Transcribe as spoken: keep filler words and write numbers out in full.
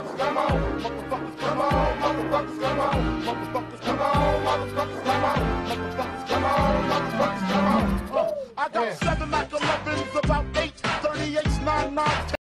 I got seven Mac elevens, about eight thirty-eights, nine nine.